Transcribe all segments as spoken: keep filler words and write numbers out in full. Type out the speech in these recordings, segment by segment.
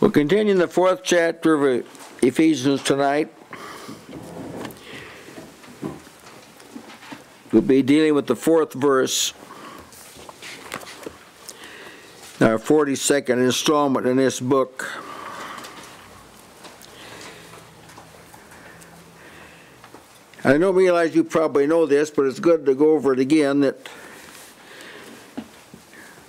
We'll continue in the fourth chapter of Ephesians tonight. We'll be dealing with the fourth verse, our forty-second installment in this book. I don't realize you probably know this, but it's good to go over it again, that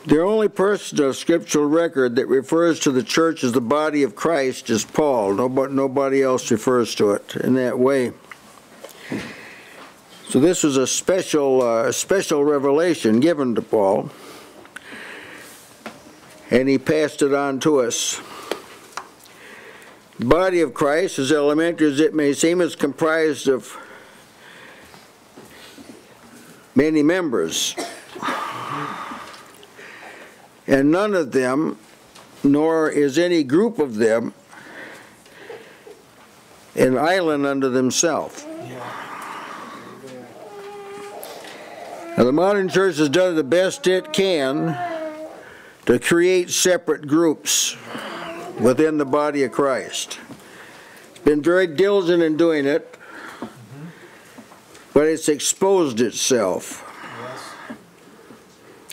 the only person of scriptural record that refers to the church as the body of Christ is Paul. Nobody, nobody else refers to it in that way. So this was a special, uh, special revelation given to Paul, and he passed it on to us. The body of Christ, as elementary as it may seem, is comprised of many members. And none of them, nor is any group of them, an island unto themselves. Now, the modern church has done the best it can to create separate groups within the body of Christ. It's been very diligent in doing it, but it's exposed itself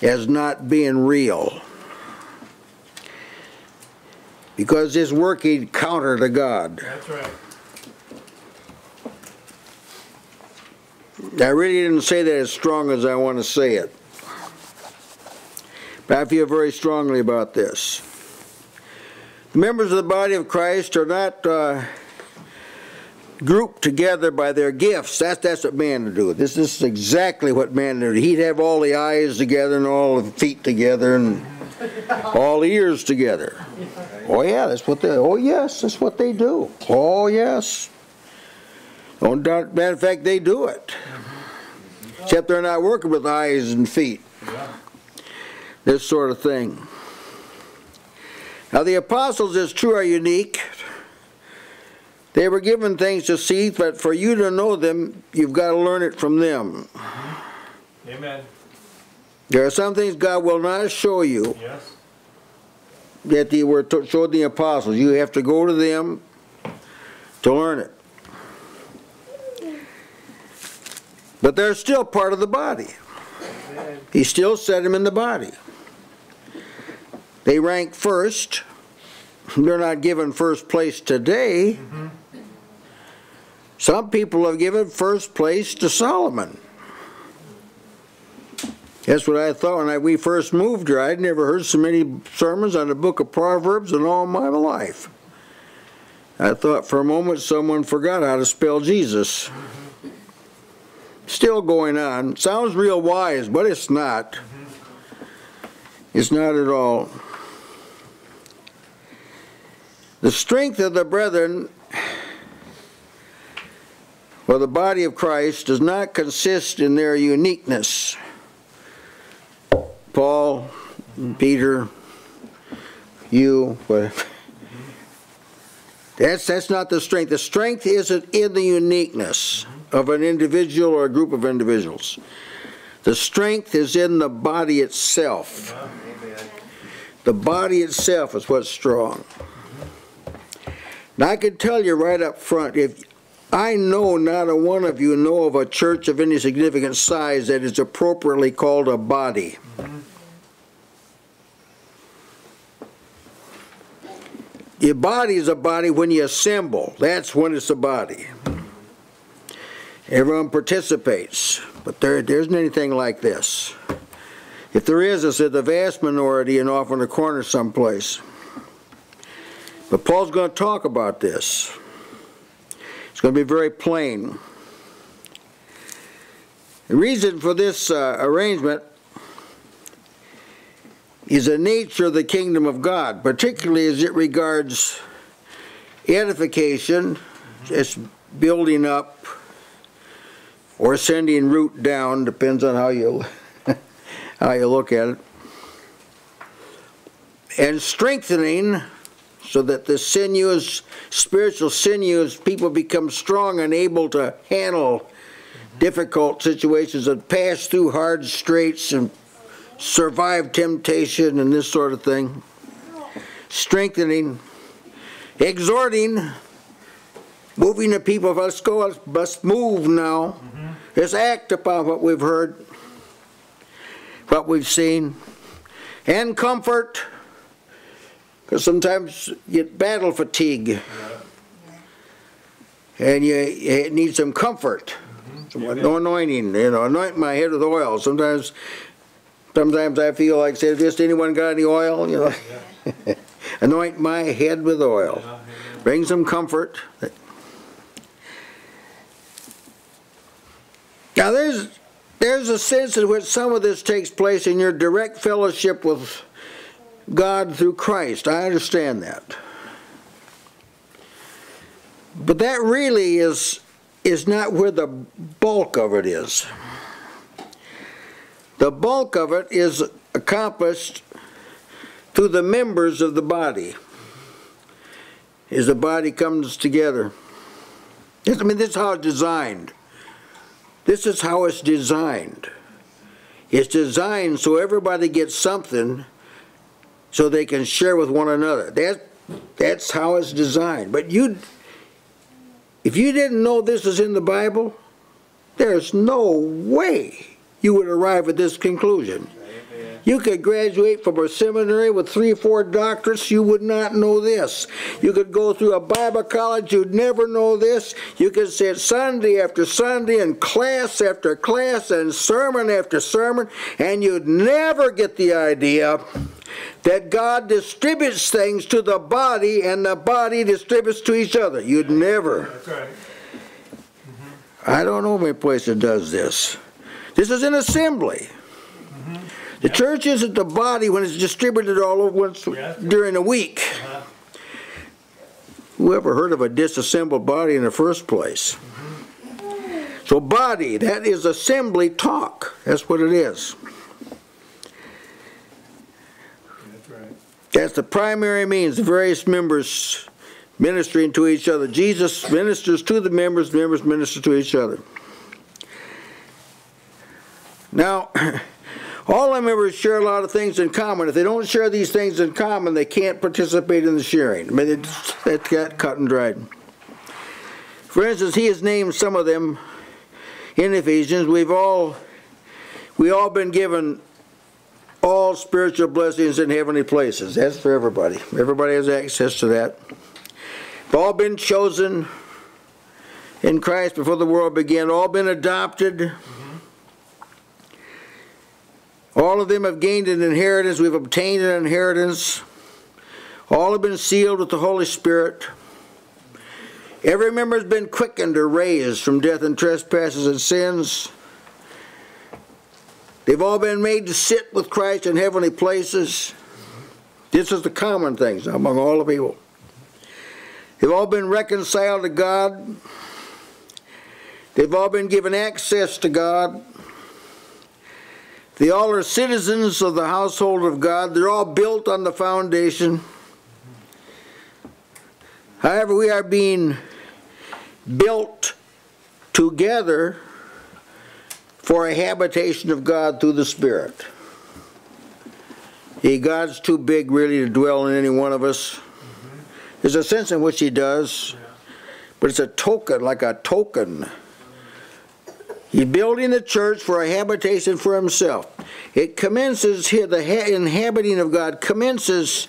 as not being real, because it's working counter to God. That's right. I really didn't say that as strong as I want to say it, but I feel very strongly about this. The members of the body of Christ are not uh, grouped together by their gifts. That's, that's what man would do. This, this is exactly what man would do. He'd have all the eyes together and all the feet together and all the ears together. Oh yeah, that's what they, oh yes, that's what they do. Oh yes. Oh, matter of fact, they do it. Except they're not working with eyes and feet. This sort of thing. Now the apostles, it's true, are unique. They were given things to see, but for you to know them, you've got to learn it from them. Amen. There are some things God will not show you. Yes. That they were showed the apostles. You have to go to them to learn it. But they're still part of the body. He still set them in the body. They rank first. They're not given first place today. Mm-hmm. Some people have given first place to Solomon. That's what I thought when I, we first moved here. I'd never heard so many sermons on the book of Proverbs in all my life. I thought for a moment someone forgot how to spell Jesus. Still going on. Sounds real wise, but it's not. It's not at all. The strength of the brethren, or the body of Christ, does not consist in their uniqueness. Paul, Peter, you, whatever. That's, that's not the strength. The strength isn't in the uniqueness of an individual or a group of individuals. The strength is in the body itself. The body itself is what's strong. Now I can tell you right up front, if I know not a one of you know of a church of any significant size that is appropriately called a body. Your body is a body when you assemble. That's when it's a body. Everyone participates. But there, there isn't anything like this. If there is, it's the vast minority and off in the corner someplace. But Paul's going to talk about this. It's going to be very plain. The reason for this uh, arrangement is the nature of the kingdom of God, particularly as it regards edification, it's building up or sending root down, depends on how you how you look at it, and strengthening so that the sinews, spiritual sinews, people become strong and able to handle difficult situations and pass through hard straits and survive temptation and this sort of thing. Strengthening exhorting, moving the people, let's go, let's move now. Mm-hmm. Let's act upon what we've heard, what we've seen, and comfort, because sometimes you get battle fatigue, yeah. and you, you need some comfort, mm-hmm. some yeah, anointing, you know, anoint my head with oil. Sometimes, sometimes I feel like, say, just anyone got any oil, you know, yeah. Anoint my head with oil, yeah. Bring some comfort. Now there's there's a sense in which some of this takes place in your direct fellowship with God through Christ. I understand that. But that really is is not where the bulk of it is. The bulk of it is accomplished through the members of the body. As the body comes together. I mean, this is how it's designed. This is how it's designed. It's designed so everybody gets something so they can share with one another. That, that's how it's designed. But you, if you didn't know this is in the Bible, there's no way you would arrive at this conclusion. You could graduate from a seminary with three or four doctorates, you would not know this. You could go through a Bible college, you'd never know this. You could sit Sunday after Sunday and class after class and sermon after sermon, and you'd never get the idea that God distributes things to the body and the body distributes to each other. You'd never. That's right. Mm-hmm. I don't know many places that does this. This is an assembly. The church isn't the body when it's distributed all over during a week. Uh-huh. Who ever heard of a disassembled body in the first place? Mm-hmm. So body, that is assembly talk. That's what it is. That's right. That's the primary means, the various members ministering to each other. Jesus ministers to the members, members minister to each other. Now, all our members share a lot of things in common. If they don't share these things in common, they can't participate in the sharing. I mean, it's, it's got cut and dried. For instance, he has named some of them in Ephesians. We've all, we all been given all spiritual blessings in heavenly places. That's for everybody. Everybody has access to that. We've all been chosen in Christ before the world began. All been adopted. All of them have gained an inheritance. We've obtained an inheritance. All have been sealed with the Holy Spirit. Every member has been quickened or raised from death and trespasses and sins. They've all been made to sit with Christ in heavenly places. This is the common things among all the people. They've all been reconciled to God. They've all been given access to God. They all are citizens of the household of God. They're all built on the foundation. However, we are being built together for a habitation of God through the Spirit. He, God's too big really to dwell in any one of us. There's a sense in which He does, but it's a token, like a token. He's building the church for a habitation for Himself. It commences here, the inhabiting of God commences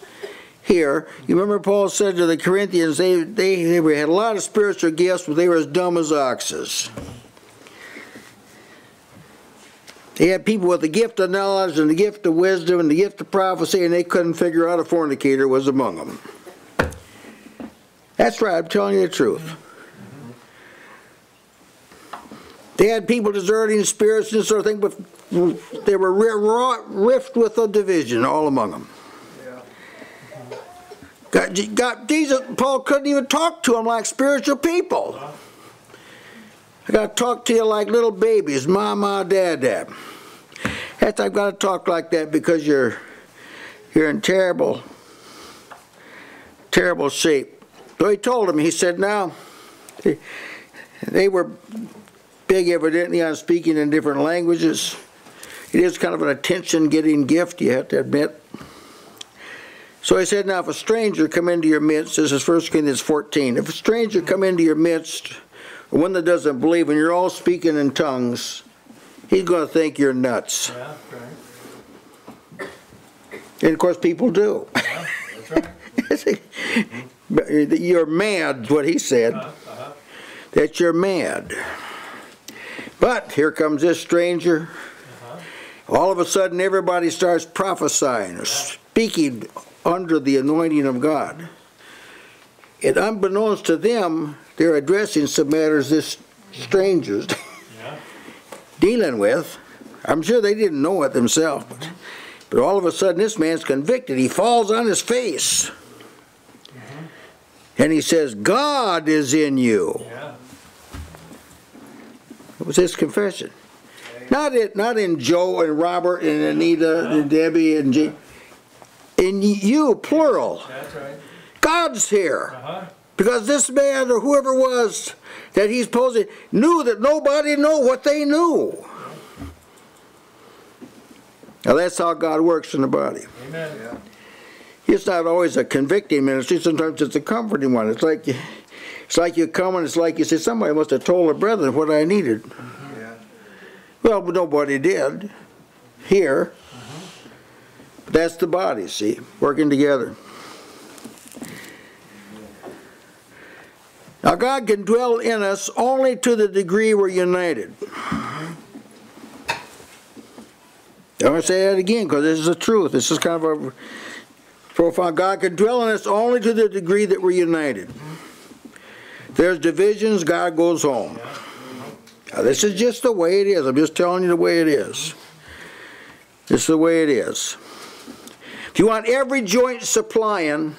here. You remember Paul said to the Corinthians, they, they, they had a lot of spiritual gifts, but they were as dumb as oxes. They had people with the gift of knowledge and the gift of wisdom and the gift of prophecy, and they couldn't figure out a fornicator was among them. That's right, I'm telling you the truth. They had people deserting spirits and sort of thing, but they were rift with a division all among them. God, God, Jesus, Paul couldn't even talk to them like spiritual people. I got to talk to you like little babies, mama, dad, dad. That's, I've got to talk like that because you're you're in terrible, terrible shape. So he told them. He said, "Now, they, they were." Big evidently on speaking in different languages. It is kind of an attention-getting gift, you have to admit. So he said, now if a stranger come into your midst, this is First Corinthians fourteen, if a stranger come into your midst, one that doesn't believe, and you're all speaking in tongues, he's going to think you're nuts. Yeah, right. And of course people do. Yeah, that's right. You're mad, what he said. Uh-huh, uh-huh. That you're mad. But here comes this stranger. Uh-huh. All of a sudden everybody starts prophesying or speaking under the anointing of God. And unbeknownst to them, they're addressing some matters this stranger's yeah. dealing with. I'm sure they didn't know it themselves. But, but all of a sudden this man's convicted. He falls on his face. And he says, God is in you. Yeah. It was his confession. Yeah. Not, it, not in Joe and Robert and Anita yeah. and Debbie and G. In you, plural. That's right. God's here. Uh-huh. Because this man or whoever was that he's posing knew that nobody knew what they knew. Yeah. Now that's how God works in the body. Amen. Yeah. It's not always a convicting ministry. Sometimes it's a comforting one. It's like you, it's like you come and it's like you say, somebody must have told a brother what I needed. Mm-hmm. Yeah. Well, but nobody did here. Mm-hmm. But that's the body, see, working together. Now, God can dwell in us only to the degree we're united. I'm going to say that again because this is the truth. This is kind of a... profound. God can dwell in us only to the degree that we're united. There's divisions, God goes home. Now, this is just the way it is. I'm just telling you the way it is. This is the way it is. If you want every joint supplying,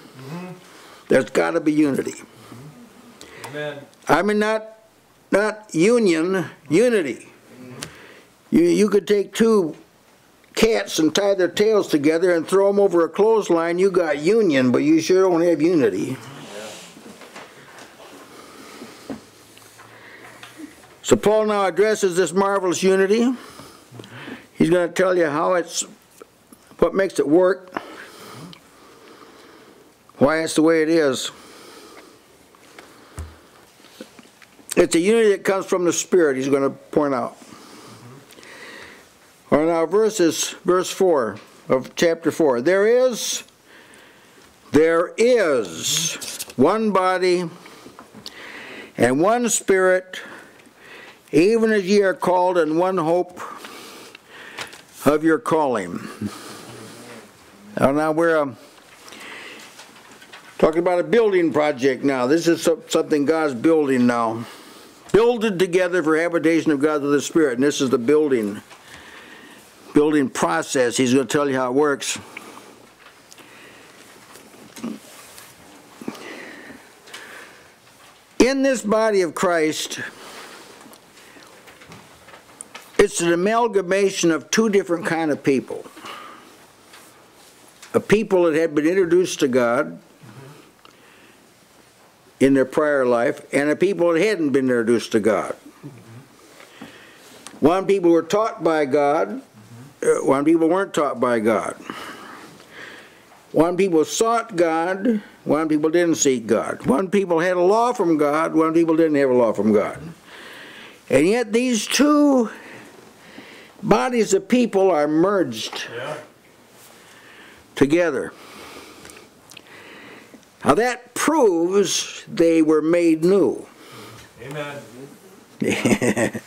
there's got to be unity. Amen. I mean, not not union, unity. You you could take two cats and tie their tails together and throw them over a clothesline, you got union, but you sure don't have unity. Yeah. So Paul now addresses this marvelous unity. He's going to tell you how it's, what makes it work, why it's the way it is. It's a unity that comes from the Spirit, he's going to point out. Or now verses, verse four of chapter four. There is, there is one body and one Spirit, even as ye are called in one hope of your calling. Now, now we're um, talking about a building project now. This is something God's building now. Builded together for habitation of God with the Spirit. And this is the building building process. He's going to tell you how it works. In this body of Christ, it's an amalgamation of two different kind of people. A people that had been introduced to God in their prior life, and a people that hadn't been introduced to God. One people were taught by God, one people weren't taught by God. One people sought God, one people didn't seek God. One people had a law from God, one people didn't have a law from God. And yet these two bodies of people are merged yeah. together. Now that proves they were made new. Amen.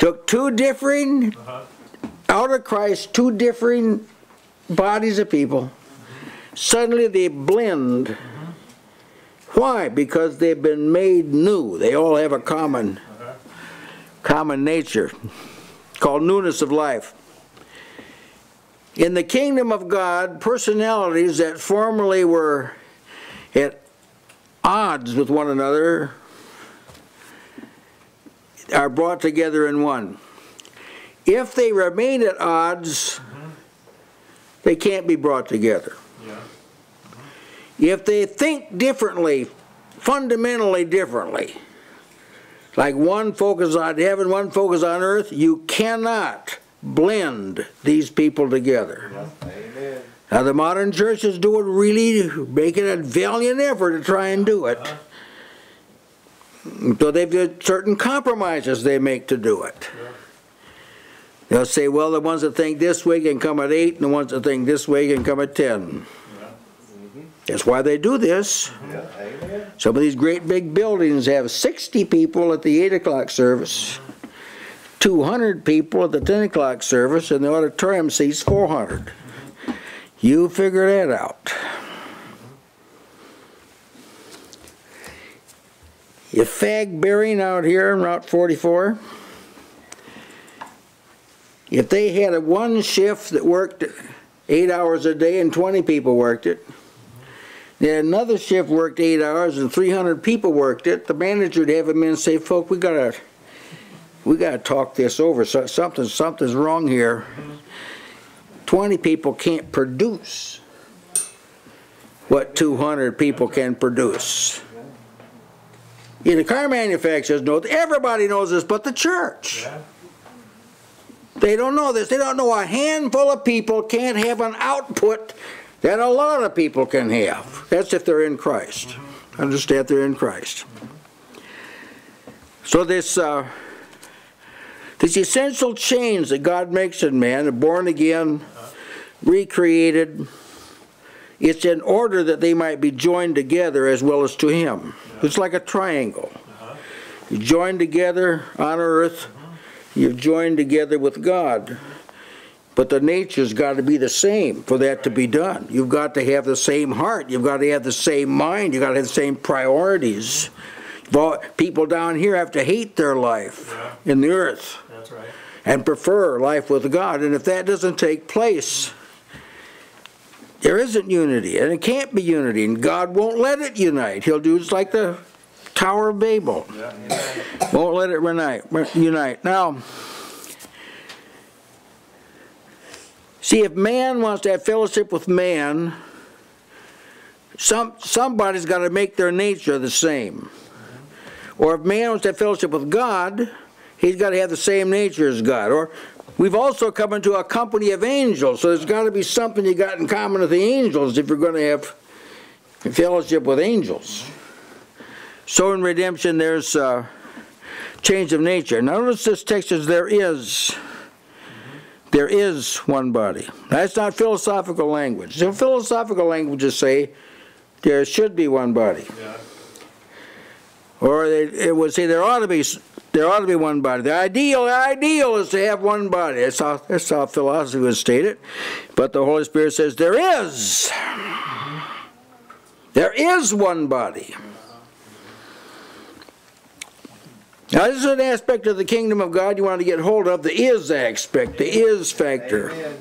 Took two differing uh-huh. out of Christ, two differing bodies of people, suddenly they blend. Mm-hmm. Why? Because they've been made new. They all have a common, uh-huh. common nature called newness of life. In the kingdom of God, personalities that formerly were at odds with one another are brought together in one. If they remain at odds, mm-hmm. they can't be brought together. Yeah. Mm-hmm. If they think differently, fundamentally differently, like one focus on heaven, one focus on earth, you cannot blend these people together. Yeah. Amen. Now the modern church is doing really, making a valiant effort to try and do it. So they've got certain compromises they make to do it. They'll say, well, the ones that think this way can come at eight, and the ones that think this way can come at ten. That's why they do this. Some of these great big buildings have sixty people at the eight o'clock service, two hundred people at the ten o'clock service, and the auditorium seats four hundred. You figure that out. You fag bearing out here on Route forty-four, if they had a one shift that worked eight hours a day and twenty people worked it, then another shift worked eight hours and three hundred people worked it, the manager would have them in and say, folk, we gotta, we gotta talk this over. So, something, something's wrong here. twenty people can't produce what two hundred people can produce. Yeah, the car manufacturers know, everybody knows this but the church. They don't know this. They don't know a handful of people can't have an output that a lot of people can have. That's if they're in Christ. Understand, they're in Christ. So this, uh, this essential change that God makes in man, born again, recreated, it's in order that they might be joined together as well as to Him. It's like a triangle. You're joined together on earth, you're joined together with God. But the nature's got to be the same for that to be done. You've got to have the same heart. You've got to have the same mind. You've got to have the same priorities. People down here have to hate their life in the earth and prefer life with God. And if that doesn't take place, there isn't unity, and it can't be unity, and God won't let it unite. He'll do just like the Tower of Babel. Won't let it unite. Now, see, if man wants to have fellowship with man, some, somebody's got to make their nature the same. Or if man wants to have fellowship with God, he's got to have the same nature as God. Or we've also come into a company of angels, so there's got to be something you got in common with the angels if you're going to have fellowship with angels. So in redemption, there's a change of nature. Now notice this text is there is. There is one body. That's not philosophical language. So philosophical languages say there should be one body, yeah. Or they, it would say there ought to be there ought to be one body. The ideal the ideal is to have one body. That's how that's how philosophy would state it. But the Holy Spirit says there is mm-hmm. there is one body. Now, this is an aspect of the kingdom of God you want to get hold of, the is aspect, the is factor. Amen.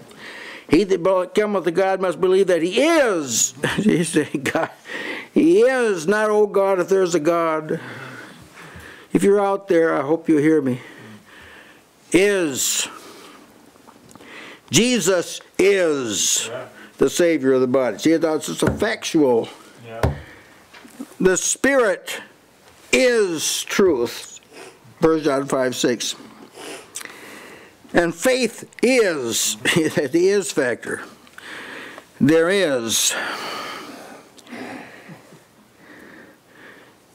He that cometh to God must believe that He is. God. He is, not, oh God, if there's a God. If you're out there, I hope you hear me. Is. Jesus is the Savior of the body. See, that's just a factual. Yeah. The Spirit is truth. First John five six. And faith is the is factor. There is.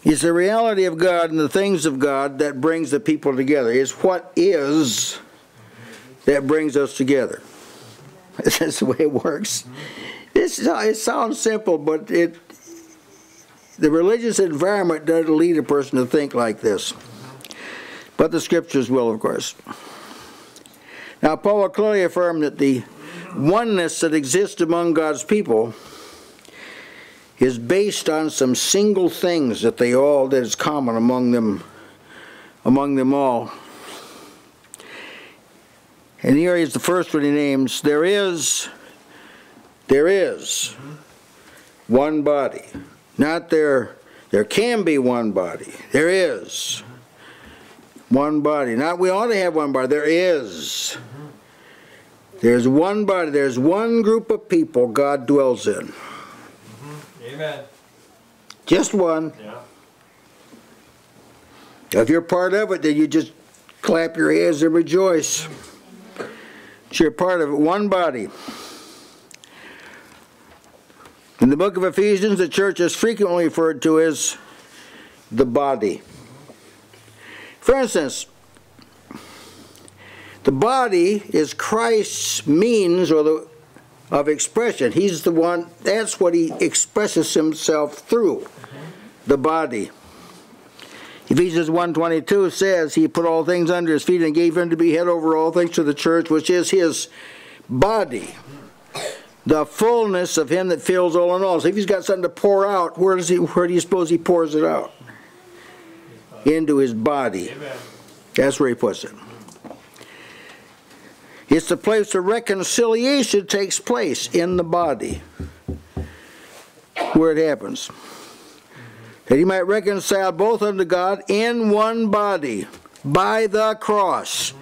It's the reality of God and the things of God that brings the people together. It's what is that brings us together. That's the way it works. It's, it sounds simple, but it the religious environment doesn't lead a person to think like this. But the Scriptures will, of course. Now, Paul clearly affirmed that the oneness that exists among God's people is based on some single things that they all that is common among them, among them all. And here is the first one he names: there is, there is one body. Not there. There can be one body. There is. One body. Not we ought to have one body. There is. There's one body. There's one group of people God dwells in. Mm-hmm. Amen. Just one. Yeah. If you're part of it, then you just clap your hands and rejoice. So you're part of it. One body. In the book of Ephesians, the church is frequently referred to as the body. For instance, the body is Christ's means or the, of expression. He's the one, that's what he expresses himself through, the body. Ephesians one twenty-two says, he put all things under his feet and gave him to be head over all things to the church, which is his body, the fullness of him that fills all in all. So if he's got something to pour out, where does he, where do you suppose he pours it out? Into his body. Amen. That's where he puts it. It's the place where reconciliation takes place, in the body, where it happens. That he might reconcile both unto God in one body, by the cross,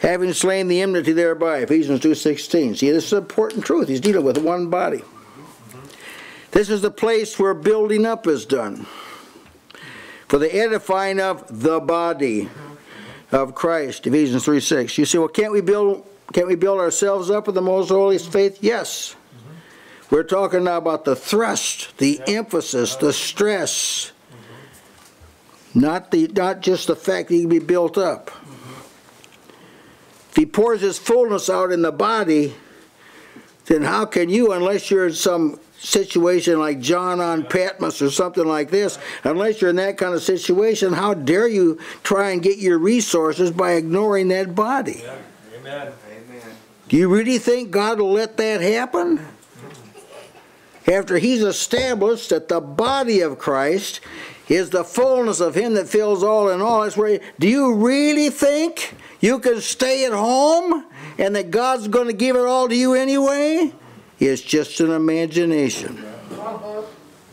having slain the enmity thereby, Ephesians two sixteen. See, this is an important truth. He's dealing with one body. This is the place where building up is done, for the edifying of the body of Christ, Ephesians three six. You say, well, can't we build, can't we build ourselves up with the most holy faith? Yes. We're talking now about the thrust, the emphasis, the stress, not the not just the fact that you can be built up. If he pours his fullness out in the body, then how can you, unless you're in some situation like John on Patmos or something like this, unless you're in that kind of situation, how dare you try and get your resources by ignoring that body? Amen. Amen. Do you really think God will let that happen? After he's established that the body of Christ is the fullness of him that fills all in all, that's where he, do you really think you can stay at home and that God's going to give it all to you anyway? It's just an imagination.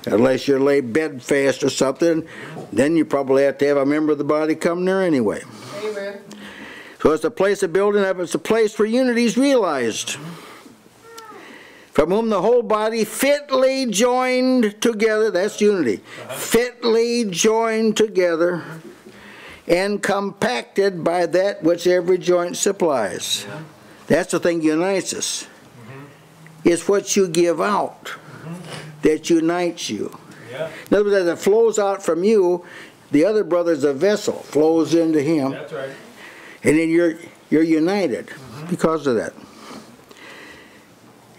Unless you're laid bedfast or something, then you probably have to have a member of the body come there anyway. Amen. So it's a place of building up. It's a place where unity is realized, from whom the whole body fitly joined together, that's unity, fitly joined together and compacted by that which every joint supplies. That's the thing that unites us. It's what you give out that unites you. In other words, as it flows out from you, the other brother's a vessel, flows into him, and then you're, you're united because of that.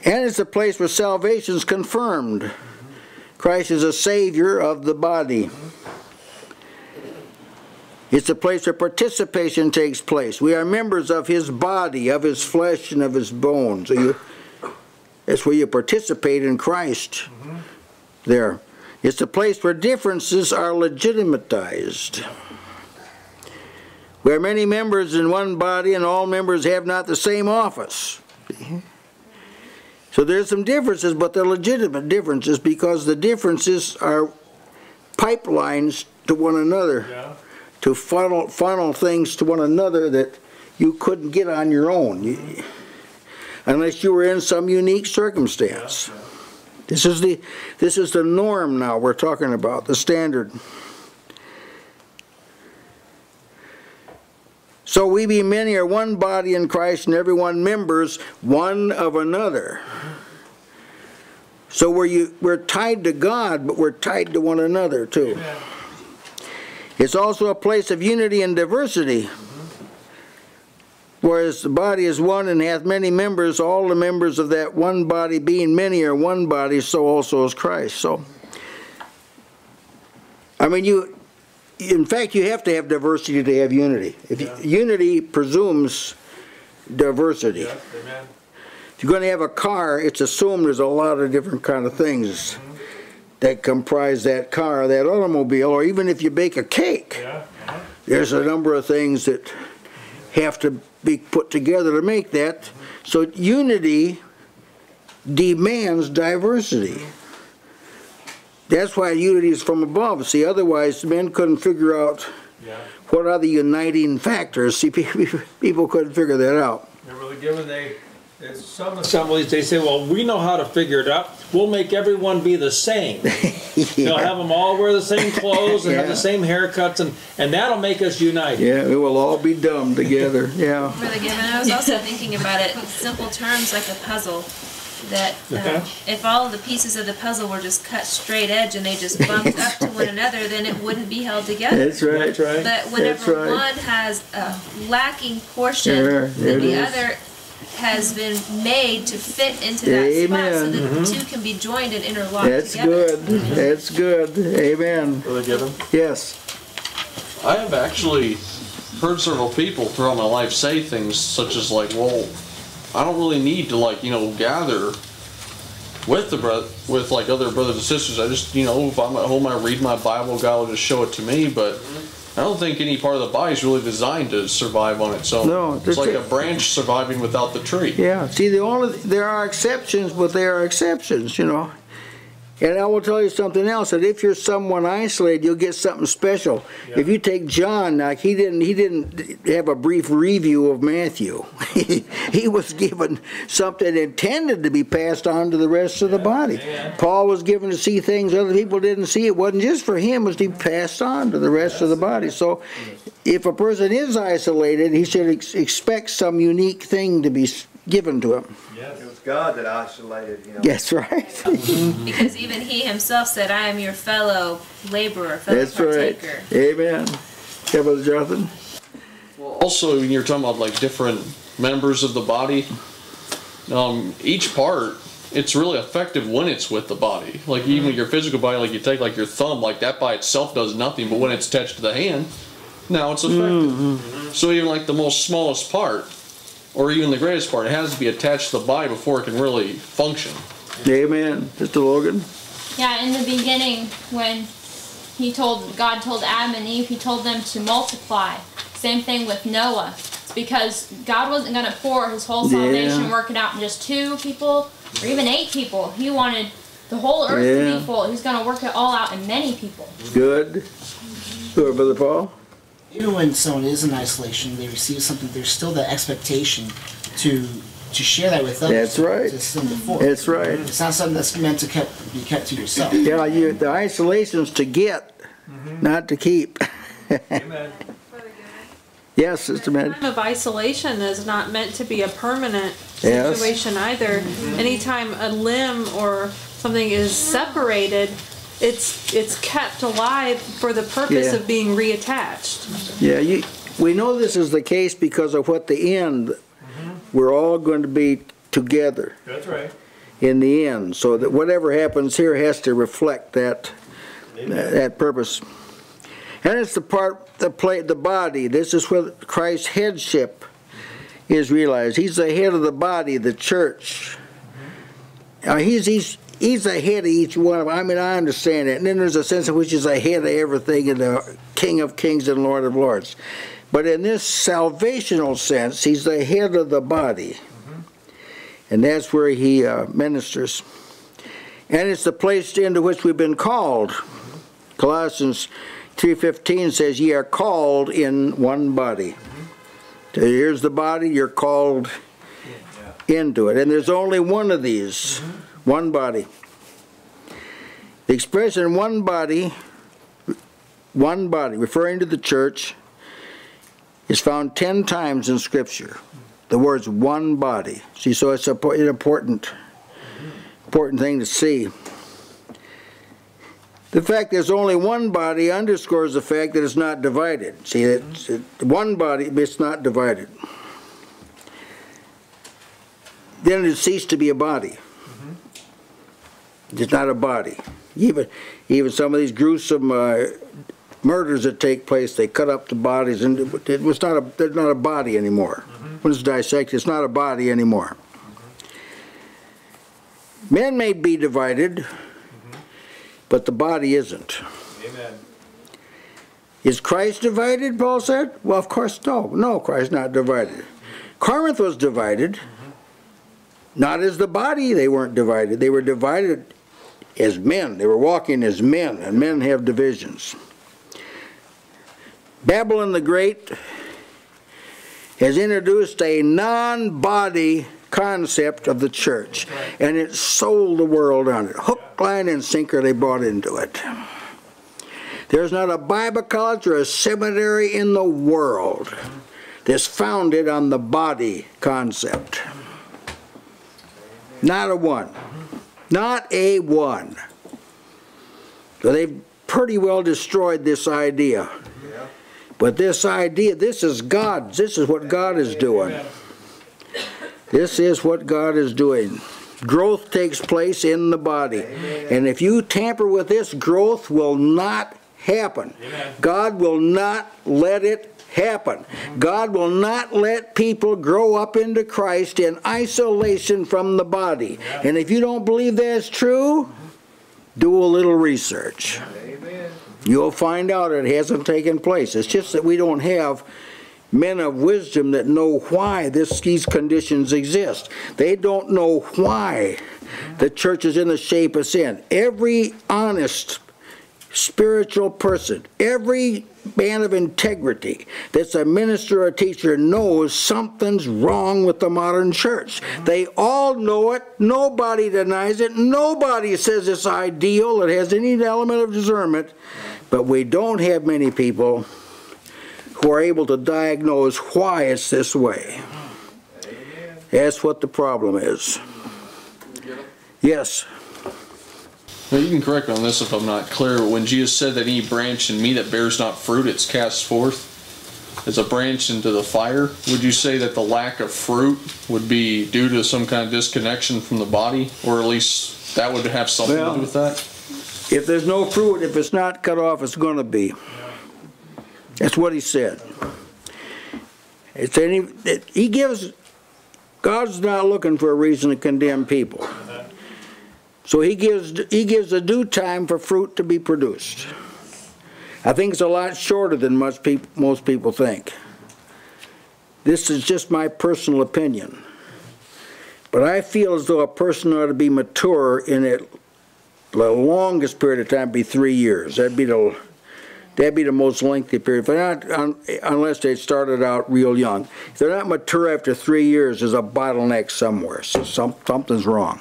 And it's a place where salvation is confirmed. Christ is a Savior of the body. It's a place where participation takes place. We are members of his body, of his flesh, and of his bones. So you, that's where you participate in Christ there. It's a place where differences are legitimatized. We are many members in one body, and all members have not the same office. So there's some differences, but they're legitimate differences because the differences are pipelines to one another, yeah. to funnel, funnel things to one another that you couldn't get on your own, you, unless you were in some unique circumstance. Yeah. This is the, this is the norm now we're talking about, the standard. So we be many are one body in Christ, and everyone members one of another. So we're, you, we're tied to God, but we're tied to one another too. Amen. It's also a place of unity and diversity. Mm-hmm. Whereas the body is one and hath many members, all the members of that one body being many are one body, so also is Christ. So, I mean, you... In fact, you have to have diversity to have unity. If yeah. you, unity presumes diversity. Yeah. If you're going to have a car, it's assumed there's a lot of different kind of things mm-hmm. that comprise that car, that automobile, or even if you bake a cake, yeah. uh-huh. there's a number of things that have to be put together to make that. Mm-hmm. So unity demands diversity. Mm-hmm. That's why unity is from above. See, otherwise men couldn't figure out yeah. what are the uniting factors. See, people couldn't figure that out. They're really given they, some assemblies, they say, well, we know how to figure it out. We'll make everyone be the same. yeah. They'll have them all wear the same clothes and yeah. have the same haircuts, and, and that'll make us unite. Yeah, we will all be dumb together. yeah. Really good. And I was also thinking about it in simple terms like a puzzle. that um, if all of the pieces of the puzzle were just cut straight edge and they just bumped up to one another, then it wouldn't be held together. That's right. That's right. But whenever right. one has a lacking portion, yeah, then the is. other has been made to fit into Amen. that spot so that mm-hmm. the two can be joined and interlocked That's together. That's good. Mm-hmm. That's good. Amen. Will I get them? Yes. I have actually heard several people throughout my life say things such as like, well, I don't really need to, like, you know, gather with the brother, with like other brothers and sisters. I just, you know, if I'm at home, I read my Bible, God will just show it to me. But I don't think any part of the body is really designed to survive on its own. No, it's like a branch surviving without the tree. Yeah. See, the only there are exceptions, but there are exceptions, you know. And I will tell you something else, that if you're someone isolated, you'll get something special. Yeah. If you take John, like he didn't he didn't have a brief review of Matthew. he, he was given something intended to be passed on to the rest of the body. Yeah. Paul was given to see things other people didn't see. It wasn't just for him, it was to be passed on to the rest of the body. So if a person is isolated, he should ex expect some unique thing to be given to him. Yes. It was God that isolated him. That's right. Because even he himself said, I am your fellow laborer, fellow That's partaker. Right. Amen. Yeah, Brother Jonathan? Well, also, when you're talking about like different members of the body, um, each part, it's really effective when it's with the body. Like mm-hmm. even your physical body, like you take like your thumb, like that by itself does nothing, but when it's attached to the hand, now it's effective. Mm-hmm. So even like the most smallest part, or even the greatest part, it has to be attached to the body before it can really function. Amen. Mister Logan? Yeah, in the beginning, when he told God told Adam and Eve, he told them to multiply. Same thing with Noah. It's because God wasn't going to pour his whole salvation yeah. working out in just two people, or even eight people. He wanted the whole earth yeah. to be full. He's going to work it all out in many people. Good. Who, Brother Paul? Even when someone is in isolation, they receive something, there's still the expectation to to share that with others. That's right. To send it forth. That's right. It's not something that's meant to kept, be kept to yourself. Yeah, you, the isolation's to get, mm-hmm. not to keep. Amen. Yes, Sister Maddie. The time of isolation is not meant to be a permanent yes. situation either. Mm-hmm. Anytime a limb or something is separated, It's it's kept alive for the purpose yeah. of being reattached. Yeah, you, we know this is the case because of what the end. Mm-hmm. We're all going to be together. That's right. In the end, so that whatever happens here has to reflect that uh, that purpose. And it's the part that play the body. This is where Christ's headship mm-hmm. is realized. He's the head of the body, the church. Mm-hmm. uh, he's he's. He's ahead of each one of them. I mean, I understand that. And then there's a sense in which he's ahead of everything and the King of Kings and Lord of Lords. But in this salvational sense, he's the head of the body. Mm-hmm. And that's where he uh, ministers. And it's the place into which we've been called. Mm-hmm. Colossians three fifteen says, ye are called in one body. Mm-hmm. So here's the body, you're called yeah. into it. And there's only one of these. Mm-hmm. One body. The expression one body, one body, referring to the church, is found ten times in Scripture. The words one body. See, so it's an important, important thing to see. The fact there's only one body underscores the fact that it's not divided. See, it's, it's one body, but it's not divided. Then it ceased to be a body. It's not a body. Even even some of these gruesome uh, murders that take place, they cut up the bodies, and it, it was not a there's not a body anymore. Mm-hmm. When it's dissected, it's not a body anymore. Mm-hmm. Men may be divided, mm-hmm. but the body isn't. Amen. Is Christ divided? Paul said. Well, of course, no. No, Christ's not divided. Corinth was divided, mm-hmm. not as the body. They weren't divided. They were divided. As men, they were walking as men, and men have divisions. Babylon the Great has introduced a non-body concept of the church, and it sold the world on it. Hook, line, and sinker they brought into it. There's not a Bible college or a seminary in the world that's founded on the body concept. Not a one. Not a one. So they've pretty well destroyed this idea. Yeah. But this idea, this is God's. This is what God is doing. Amen. This is what God is doing. Growth takes place in the body. Amen. And if you tamper with this, growth will not happen. Amen. God will not let it happen. God will not let people grow up into Christ in isolation from the body. Yes. And if you don't believe that's true, do a little research. Amen. You'll find out it hasn't taken place. It's just that we don't have men of wisdom that know why this, these conditions exist. They don't know why the church is in the shape it's in. Every honest spiritual person, every man of integrity that's a minister or a teacher knows something's wrong with the modern church. They all know it. Nobody denies it. Nobody says it's ideal. It has any element of discernment. But we don't have many people who are able to diagnose why it's this way. That's what the problem is. Yes. Well, you can correct me on this if I'm not clear. When Jesus said that any branch in me that bears not fruit, it's cast forth as a branch into the fire, would you say that the lack of fruit would be due to some kind of disconnection from the body? Or at least that would have something well, to do with that? If there's no fruit, if it's not cut off, it's going to be. That's what he said. It's any, it, he gives, God's not looking for a reason to condemn people. So he gives, he gives a due time for fruit to be produced. I think it's a lot shorter than most people, most people think. This is just my personal opinion. But I feel as though a person ought to be mature in it, the longest period of time would be three years. That'd be the, that'd be the most lengthy period. If they're not, un, unless they started out real young. If they're not mature after three years, there's a bottleneck somewhere. So some, something's wrong.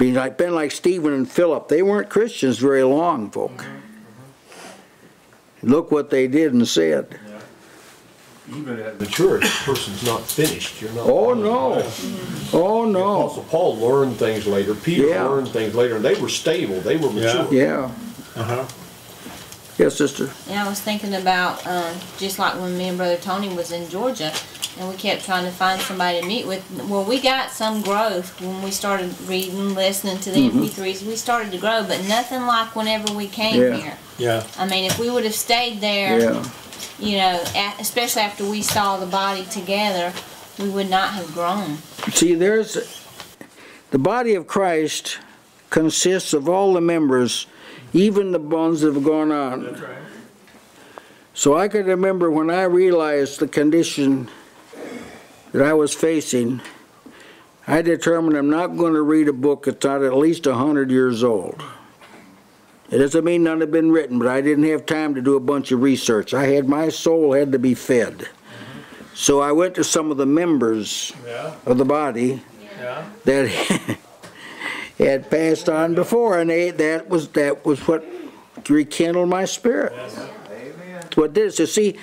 Like been like Stephen and Philip. They weren't Christians very long, folk. Mm-hmm. Mm-hmm. Look what they did and said. Yeah. Even at maturity, the person's not finished. You're not oh, no. Mm-hmm. Oh, no. Apostle Paul learned things later. Peter yeah. learned things later. And they were stable. They were mature. Yeah. yeah. Uh-huh. Yes, sister. And I was thinking about uh, just like when me and Brother Tony was in Georgia, and we kept trying to find somebody to meet with. Well, we got some growth when we started reading, listening to the mm-hmm. M P threes. We started to grow, but nothing like whenever we came yeah. here. Yeah. I mean, if we would have stayed there, yeah. you know, especially after we saw the body together, we would not have grown. See, there's the body of Christ consists of all the members, even the bones that have gone on. That's right. So I can remember when I realized the condition that I was facing, I determined I'm not going to read a book that's not at least one hundred years old. It doesn't mean none have been written, but I didn't have time to do a bunch of research. I had, my soul had to be fed. Mm-hmm. So I went to some of the members yeah. of the body yeah. that had passed on before, and they, that, was, that was what rekindled my spirit. Yes. Amen. What did it, so see,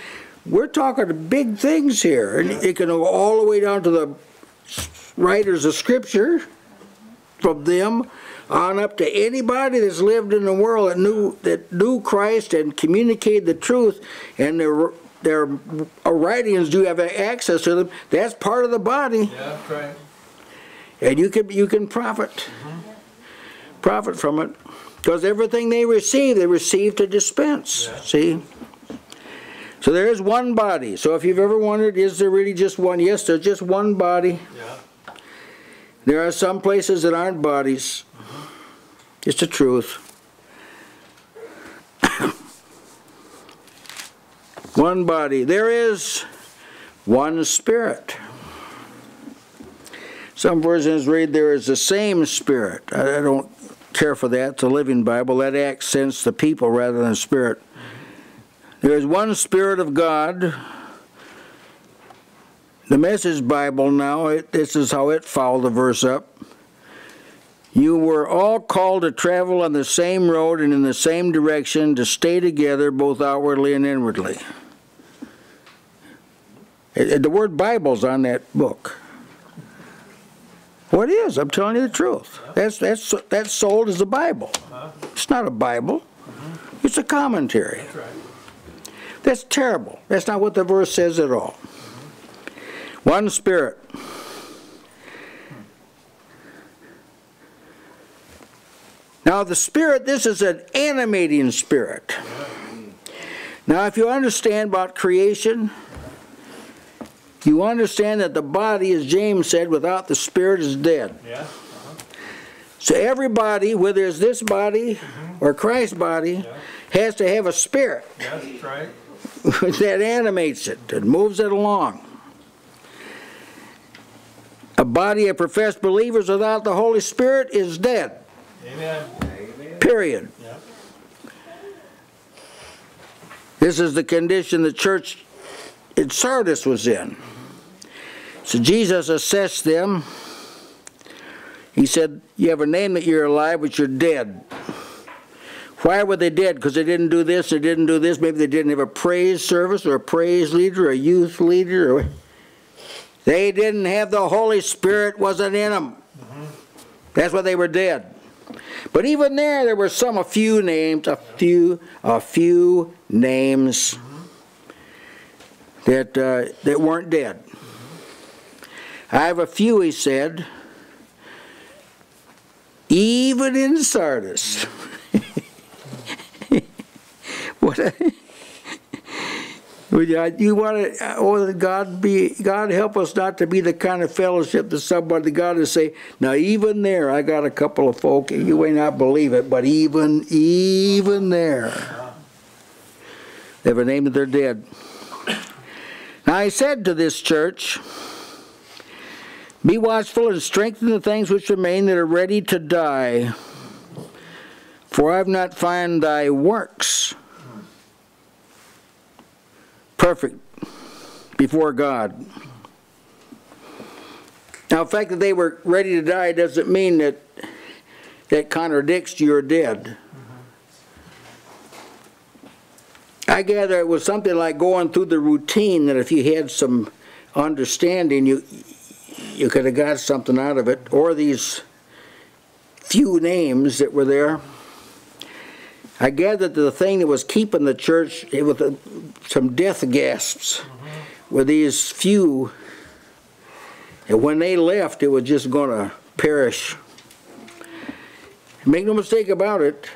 we're talking big things here. And it can go all the way down to the writers of Scripture, from them on up to anybody that's lived in the world that knew, that knew Christ and communicated the truth, and their, their writings do have access to them. That's part of the body. Yeah, that's right. And you can, you can profit, mm-hmm. profit from it. Because everything they receive, they receive to dispense, yeah. see? So there is one body. So if you've ever wondered, is there really just one? Yes, there's just one body. Yeah. There are some places that aren't bodies. Mm-hmm. It's the truth. One body. There is one Spirit. Some versions read there is the same Spirit. I, I don't care for that. It's a Living Bible. That accents the people rather than Spirit. There is one Spirit of God. The Message Bible now, it, this is how it fouled the verse up. You were all called to travel on the same road and in the same direction, to stay together both outwardly and inwardly. It, it, the word Bible's on that book. Well, it is. I'm telling you the truth. That's that's that's sold as a Bible. It's not a Bible. It's a commentary. That's terrible. That's not what the verse says at all. One Spirit. Now the Spirit, this is an animating Spirit. Now if you understand about creation, you understand that the body, as James said, without the Spirit is dead. Yeah. Uh-huh. So every body, whether it's this body mm-hmm. or Christ's body, yeah. has to have a spirit yes, right. that animates it, that moves it along. A body of professed believers without the Holy Spirit is dead. Amen. Period. Yeah. This is the condition the church in Sardis was in. So Jesus assessed them. He said, you have a name that you're alive, but you're dead. Why were they dead? Because they didn't do this, they didn't do this. Maybe they didn't have a praise service or a praise leader or a youth leader. Or... They didn't have the Holy Spirit wasn't in them. Mm-hmm. That's why they were dead. But even there, there were some, a few names, a few, a few names that uh, that weren't dead. I have a few, he said, even in Sardis. What? A, you want to? Oh, God be, God help us not to be the kind of fellowship that somebody God to say. Now, even there, I got a couple of folk. You may not believe it, but even even there, they have a name that they're dead. Now I said to this church, be watchful and strengthen the things which remain that are ready to die, for I have not found thy works perfect before God. Now the fact that they were ready to die doesn't mean that that contradicts you're dead. I gather it was something like going through the routine that if you had some understanding, you you could have got something out of it. Or these few names that were there. I gather that the thing that was keeping the church it was a, some death gasps mm-hmm. were these few. And when they left, it was just going to perish. Make no mistake about it.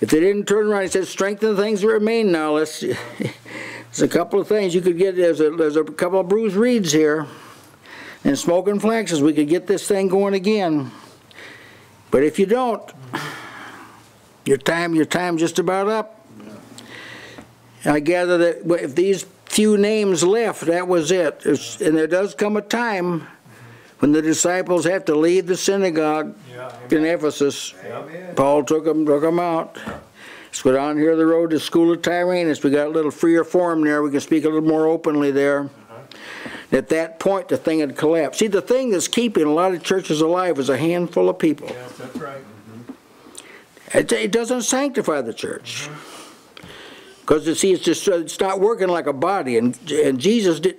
If they didn't turn around, he said, strengthen the things that remain now. Let's, there's a couple of things you could get. There's a, there's a couple of bruised reeds here and smoking flaxes. We could get this thing going again. But if you don't, your time, your time's just about up. And I gather that if these few names left, that was it. It's, and there does come a time when the disciples have to leave the synagogue yeah, in Ephesus, amen. Paul took them, took them out. Let's go down here the road to the School of Tyrannus. We got a little freer form there. We can speak a little more openly there. Uh-huh. At that point, the thing had collapsed. See, the thing that's keeping a lot of churches alive is a handful of people. Yes, that's right. Mm-hmm. it, it doesn't sanctify the church. Because, mm-hmm. you see, it's, just, it's not working like a body. And, and Jesus did...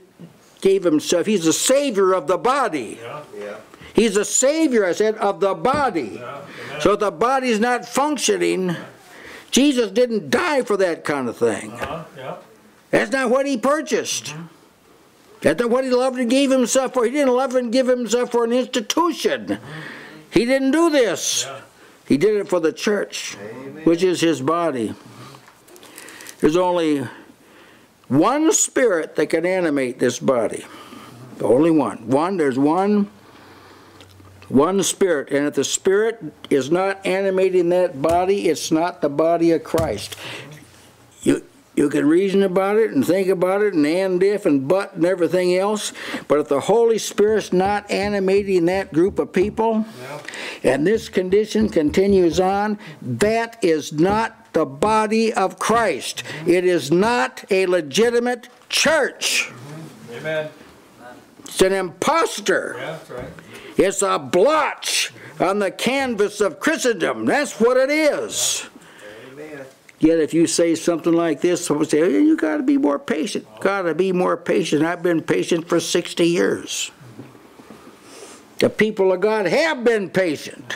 gave himself. He's the Savior of the body. Yeah, yeah. He's the Savior, I said, of the body. Yeah, so if the body's not functioning, Jesus didn't die for that kind of thing. Uh-huh, yeah. That's not what he purchased. Mm-hmm. That's not what he loved and gave himself for. He didn't love and give himself for an institution. Mm-hmm. He didn't do this. Yeah. He did it for the church, amen. Which is his body. There's only one spirit that can animate this body. The only one. One, there's one, one spirit. And if the spirit is not animating that body, it's not the body of Christ. You, you can reason about it and think about it and and if and but and everything else. But if the Holy Spirit's not animating that group of people, yeah. and this condition continues on, that is not the body of Christ. It is not a legitimate church. Amen. It's an imposter. Yeah, that's right. It's a blotch on the canvas of Christendom. That's what it is. Amen. Yet if you say something like this, someone say, hey, you got to be more patient. Got to be more patient. I've been patient for sixty years. The people of God have been patient.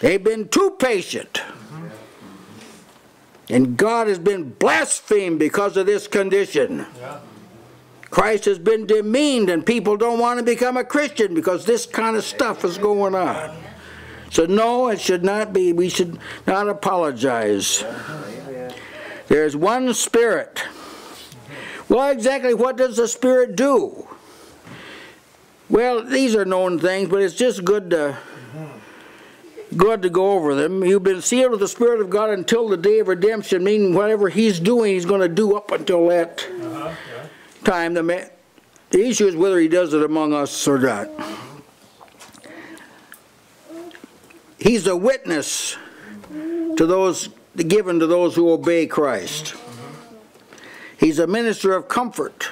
They've been too patient. And God has been blasphemed because of this condition. Christ has been demeaned, and people don't want to become a Christian because this kind of stuff is going on. So no, it should not be. We should not apologize. There is one Spirit. Well, exactly what does the Spirit do? Well, these are known things, but it's just good to, good to go over them. You've been sealed with the Spirit of God until the day of redemption, meaning whatever He's doing, He's going to do up until that uh-huh. yeah. time. The issue is whether He does it among us or not. He's a witness to those given to those who obey Christ. He's a minister of comfort.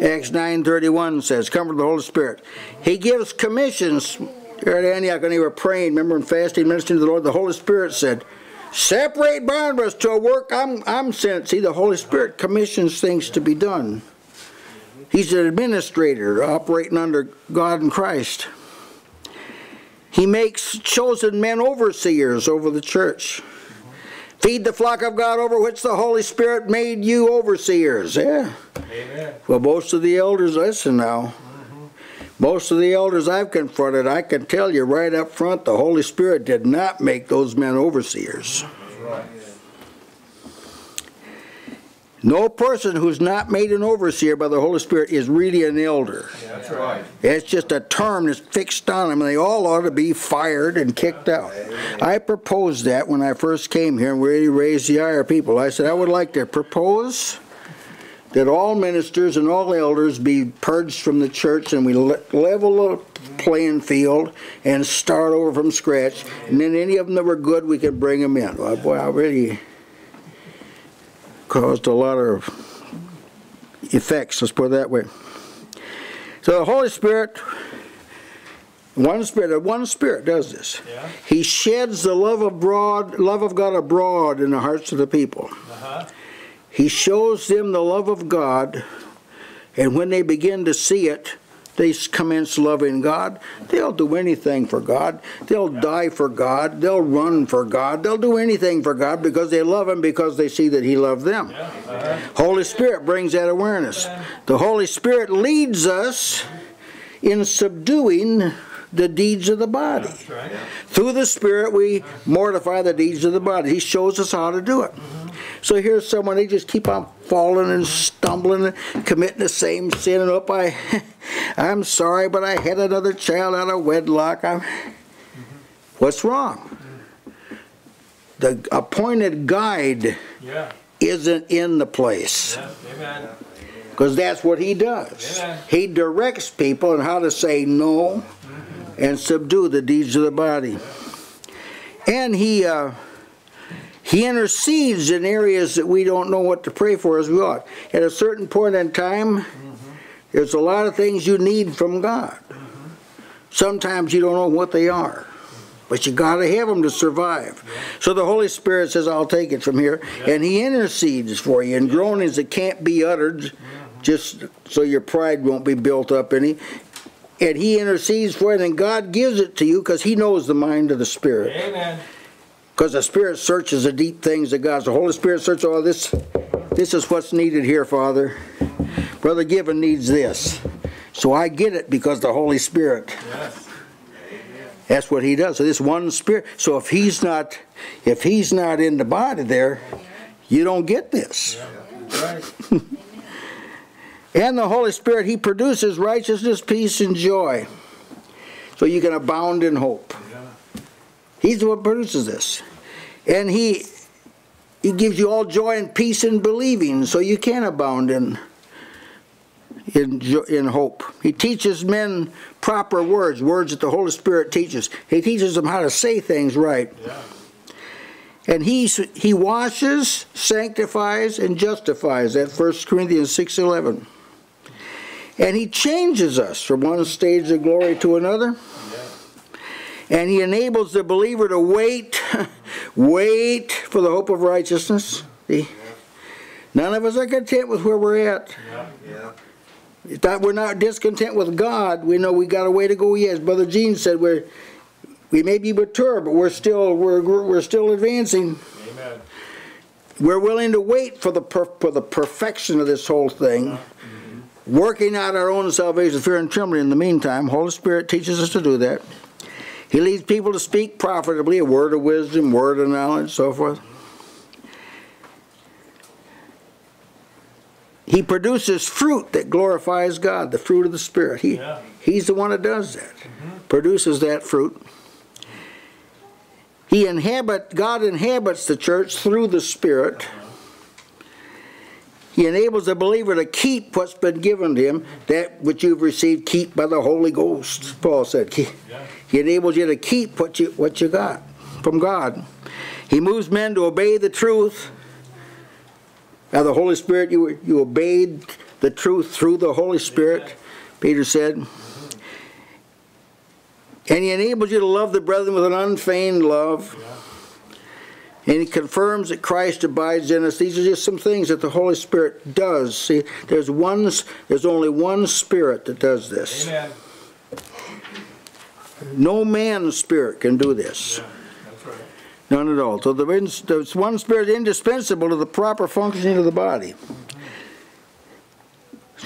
Acts nine thirty-one says, comfort of the Holy Spirit. He gives commissions. Here at Antioch, when they were praying, remember, and fasting, ministering to the Lord, the Holy Spirit said, separate Barnabas to a work I'm, I'm sent. See, the Holy Spirit commissions things to be done. He's an administrator operating under God and Christ. He makes chosen men overseers over the church. Feed the flock of God over which the Holy Spirit made you overseers. Yeah. Amen. Well, most of the elders, listen now. Mm-hmm. Most of the elders I've confronted, I can tell you right up front, the Holy Spirit did not make those men overseers. That's right. No person who's not made an overseer by the Holy Spirit is really an elder. Yeah, that's right. It's just a term that's fixed on them, and they all ought to be fired and kicked out. I proposed that when I first came here, and we raised the ire of people. I said, I would like to propose that all ministers and all elders be purged from the church, and we level the playing field and start over from scratch, and then any of them that were good, we could bring them in. Well, boy, I really caused a lot of effects, let's put it that way. So the Holy Spirit, one Spirit, one Spirit does this. Yeah. He sheds the love abroad, love of God abroad in the hearts of the people. Uh-huh. He shows them the love of God, and when they begin to see it, they commence loving God. They'll do anything for God. They'll yeah. die for God. They'll run for God. They'll do anything for God because they love Him, because they see that He loved them. Yeah. Uh-huh. Holy Spirit brings that awareness. The Holy Spirit leads us in subduing the deeds of the body. That's right. Through the Spirit we mortify the deeds of the body. He shows us how to do it. Mm-hmm. So here's someone, they just keep on falling and stumbling and committing the same sin. And up, I, I'm sorry, but I had another child out of wedlock. I'm, mm-hmm. What's wrong? Mm-hmm. The appointed guide yeah. isn't in the place. Yeah. Amen. Because that's what He does. Amen. He directs people on how to say no mm-hmm. and subdue the deeds of the body. And He... Uh, He intercedes in areas that we don't know what to pray for as we ought. At a certain point in time, mm-hmm. there's a lot of things you need from God. Mm-hmm. Sometimes you don't know what they are, but you got to have them to survive. Yeah. So the Holy Spirit says, I'll take it from here, yeah. and He intercedes for you in yeah. groanings that can't be uttered, mm-hmm. just so your pride won't be built up any. And He intercedes for it, and God gives it to you because He knows the mind of the Spirit. Amen. Because the Spirit searches the deep things of God. The Holy Spirit searches all this. This is what's needed here, Father. Brother Given needs this. So I get it because the Holy Spirit. Yes. That's what He does. So this one Spirit. So if He's not, if He's not in the body there, you don't get this. Yeah. Right. And the Holy Spirit, He produces righteousness, peace, and joy. So you can abound in hope. He's the one who produces this. And he, he gives you all joy and peace in believing, so you can abound in, in, in hope. He teaches men proper words, words that the Holy Spirit teaches. He teaches them how to say things right. Yeah. And he, he washes, sanctifies, and justifies. That's First Corinthians six eleven. And He changes us from one stage of glory to another. And He enables the believer to wait, wait for the hope of righteousness. See? None of us are content with where we're at. Yeah. Yeah. It's not, we're not discontent with God. We know we got a way to go yet. As Brother Gene said, we're, we may be mature, but we're still we're we're still advancing. Amen. We're willing to wait for the per, for the perfection of this whole thing, mm-hmm. working out our own salvation, fear and trembling. In the meantime, Holy Spirit teaches us to do that. He leads people to speak profitably, a word of wisdom, word of knowledge, so forth. He produces fruit that glorifies God, the fruit of the Spirit. He, yeah. He's the one that does that, mm-hmm. produces that fruit. He inhabit, God inhabits the church through the Spirit. He enables the believer to keep what's been given to him, that which you've received, keep by the Holy Ghost, Paul said. He, yeah. he enables you to keep what you, what you got from God. He moves men to obey the truth. Now the Holy Spirit, you, you obeyed the truth through the Holy Spirit, Amen. Peter said. Mm-hmm. And he enables you to love the brethren with an unfeigned love. Yeah. And he confirms that Christ abides in us. These are just some things that the Holy Spirit does. See, there's, one, there's only one Spirit that does this. Amen. No man's spirit can do this. Yeah. None at all. So there's one Spirit indispensable to the proper functioning of the body.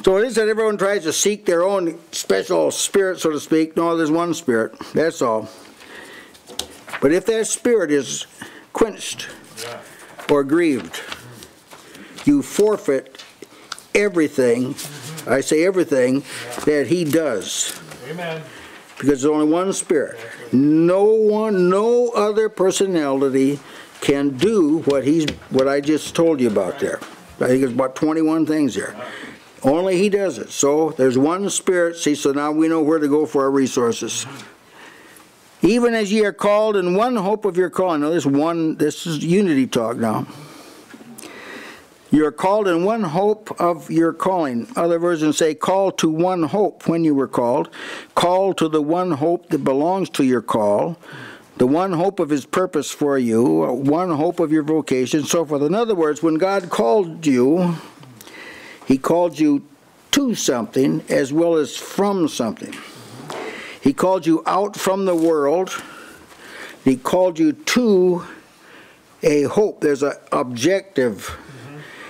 So it is that everyone tries to seek their own special spirit, so to speak. No, there's one Spirit. That's all. But if that Spirit is quenched or grieved, you forfeit everything, I say everything, that He does. Amen. Because there's only one Spirit. No one, no other personality can do what he's, what I just told you about there. I think it's about twenty-one things there. Only He does it. So there's one Spirit. See, so now we know where to go for our resources. Even as ye are called in one hope of your calling. Now this one, this is unity talk now. You are called in one hope of your calling. Other versions say, call to one hope when you were called. Call to the one hope that belongs to your call. The one hope of His purpose for you. One hope of your vocation, so forth. In other words, when God called you, He called you to something as well as from something. He called you out from the world. He called you to a hope. There's an objective.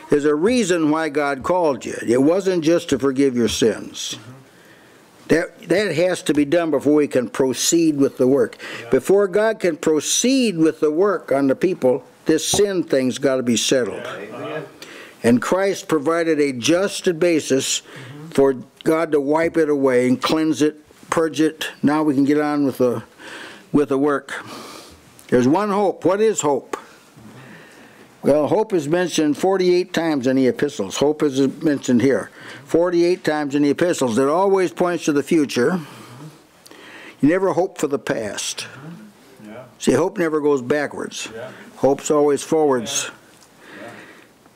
There's a reason why God called you. It wasn't just to forgive your sins. That, that has to be done before we can proceed with the work. Yeah. Before God can proceed with the work on the people, this sin thing's got to be settled. Yeah, and Christ provided a just basis mm-hmm. for God to wipe it away and cleanse it, purge it. Now we can get on with the, with the work. There's one hope. What is hope? Well, hope is mentioned forty-eight times in the epistles. Hope is mentioned here. forty-eight times in the epistles. It always points to the future. You never hope for the past. Yeah. See, hope never goes backwards. Yeah. Hope's always forwards. Yeah. Yeah.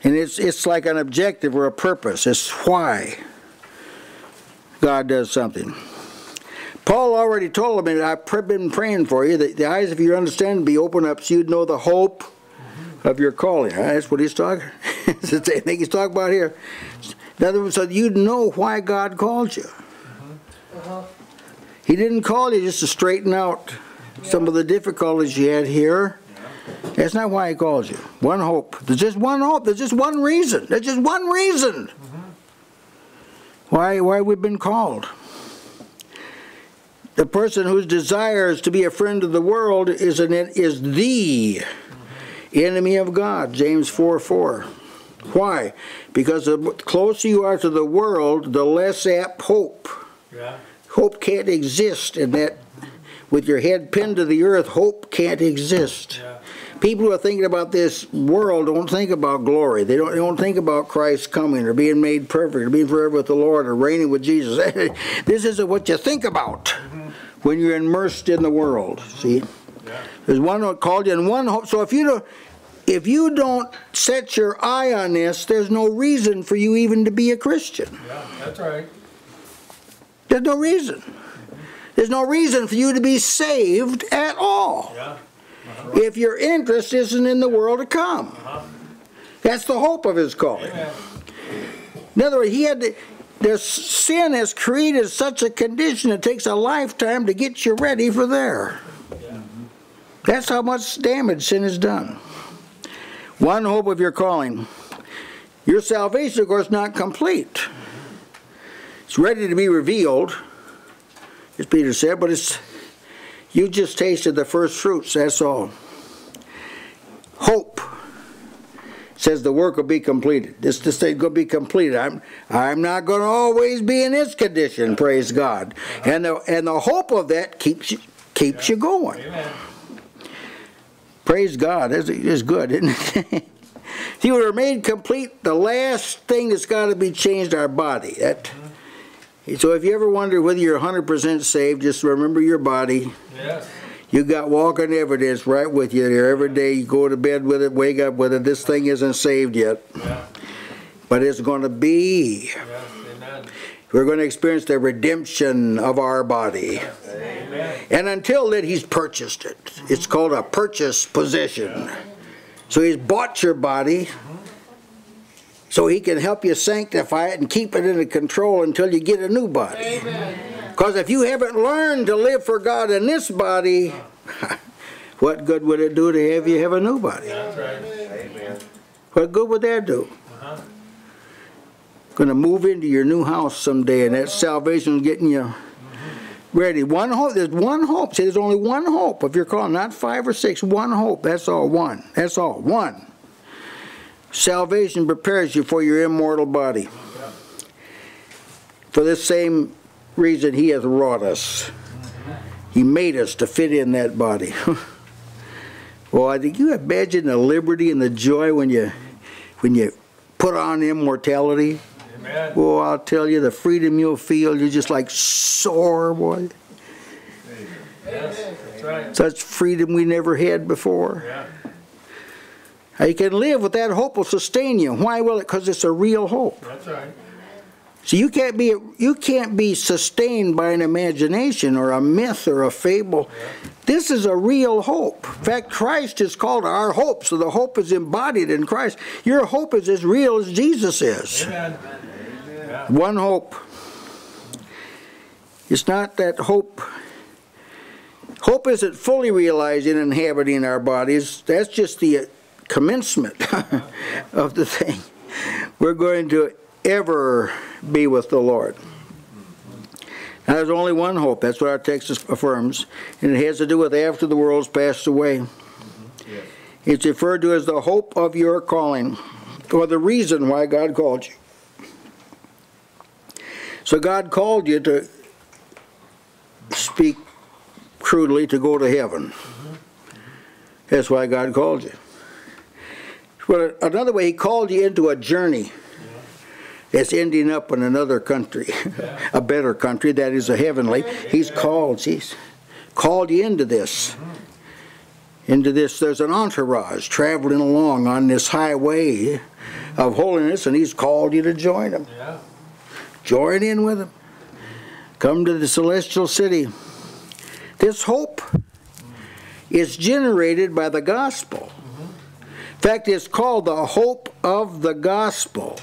And it's, it's like an objective or a purpose. It's why God does something. Paul already told them, I've been praying for you, that the eyes of your understanding be opened up so you'd know the hope of your calling. That's what he's talking. That's the thing he's talking about here. In other words, so you know why God called you. Uh-huh. Uh-huh. He didn't call you just to straighten out yeah. some of the difficulties you had here. Yeah. That's not why He called you. One hope. There's just one hope. There's just one reason. There's just one reason uh-huh. why why we've been called. The person whose desire is to be a friend of the world is an is the. enemy of God, James four four. Why? Because the closer you are to the world, the less apt hope. Yeah. Hope can't exist in that. With your head pinned to the earth, hope can't exist. Yeah. People who are thinking about this world don't think about glory. They don't, they don't think about Christ coming or being made perfect or being forever with the Lord or reigning with Jesus. This isn't what you think about mm-hmm. when you're immersed in the world. See? Yeah. There's one who called you and one hope. So if you don't, if you don't set your eye on this, there's no reason for you even to be a Christian. Yeah, that's right. There's no reason. There's no reason for you to be saved at all. Yeah. Uh-huh. If your interest isn't in the world to come. Uh-huh. That's the hope of His calling. Amen. In other words, he had to, There's, sin has created such a condition, it takes a lifetime to get you ready for there. Yeah. That's how much damage sin has done. One hope of your calling. Your salvation, of course, is not complete. It's ready to be revealed, as Peter said, but it's, you just tasted the first fruits, that's all. Hope says the work will be completed. This this thing will be completed. I'm I'm not going to always be in this condition. Praise God. And the and the hope of that keeps you keeps you going. Amen. Praise God. That's, that's good, isn't it? He will remain complete. The last thing that's got to be changed, our body. That. So if you ever wonder whether you're one hundred percent saved, just remember your body. Yes. You got walking evidence right with you there every day. You go to bed with it, wake up with it. This thing isn't saved yet, yeah. But it's going to be. Yes. Amen. We're going to experience the redemption of our body. Yes. Amen. And until then, He's purchased it. Mm-hmm. It's called a purchase possession. Yeah. So He's bought your body. Mm-hmm. So He can help you sanctify it and keep it under control until you get a new body. Amen. Because if you haven't learned to live for God in this body, what good would it do to have you have a new body? That's right. Amen. What good would that do? Uh-huh. Going to move into your new house someday, and that salvation is getting you ready. One hope. There's one hope. See, there's only one hope if you're calling, not five or six. One hope. That's all. One. That's all. One. Salvation prepares you for your immortal body. For this same reason He hath wrought us. He made us to fit in that body. Well, I think you imagine the liberty and the joy when you when you put on immortality. Amen. Oh, I'll tell you, the freedom you'll feel, you're just like soar, boy. Yes, that's right. Such freedom we never had before. Yeah. You can live with that hope will sustain you. Why will it? Because it's a real hope. That's right. So you can't be you can't be sustained by an imagination or a myth or a fable. Yeah. This is a real hope. In fact, Christ is called our hope, so the hope is embodied in Christ. Your hope is as real as Jesus is. Amen. Amen. One hope. It's not that hope. Hope isn't fully realized in inhabiting our bodies. That's just the commencement of the thing. We're going to ever be with the Lord. Now, there's only one hope. That's what our text affirms, and it has to do with after the world's passed away. It's referred to as the hope of your calling, or the reason why God called you. So God called you, to speak crudely, to go to heaven. That's why God called you. Well, another way, He called you into a journey that's ending up in another country, a better country, that is a heavenly. He's called, he's called you into this. Into this, there's an entourage traveling along on this highway of holiness, and He's called you to join Him. Join in with Him. Come to the celestial city. This hope is generated by the gospel. In fact, it's called the hope of the gospel,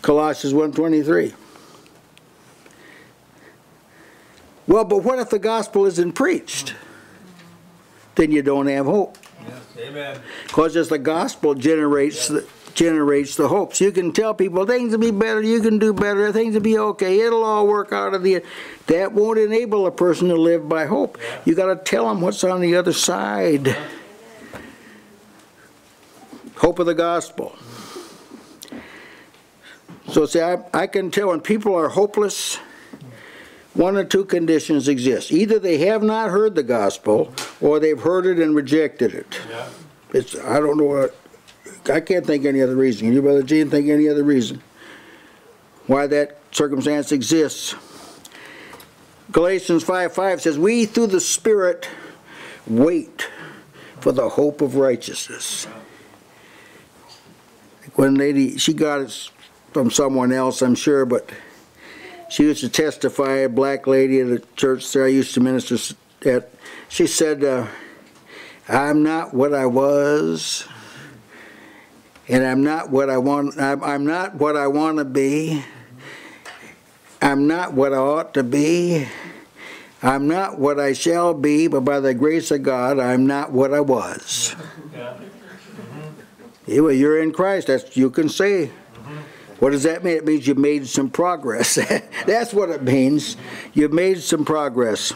Colossians one twenty-three. Well, but what if the gospel isn't preached? Then you don't have hope. Because as the gospel generates the, generates the hope. So you can tell people things will be better, you can do better, things will be okay, it'll all work out in the end. That won't enable a person to live by hope. You've got to tell them what's on the other side. Hope of the gospel. So see, I, I can tell when people are hopeless, one or two conditions exist. Either they have not heard the gospel, or they've heard it and rejected it. Yeah. It's, I don't know what, I can't think any other reason. Can you, Brother Gene, think any other reason why that circumstance exists? Galatians five five says, we through the Spirit wait for the hope of righteousness. One lady, she got it from someone else, I'm sure, but she used to testify, a black lady at a church there I used to minister at. She said, uh, I'm not what I was, and I'm not what I want, I'm, I'm not what I want to be, I'm not what I ought to be. I'm not what I shall be, but by the grace of God, I'm not what I was. Yeah. Mm-hmm. You're in Christ. That's, you can say. Mm-hmm. What does that mean? It means you made some progress. That's what it means. You made some progress.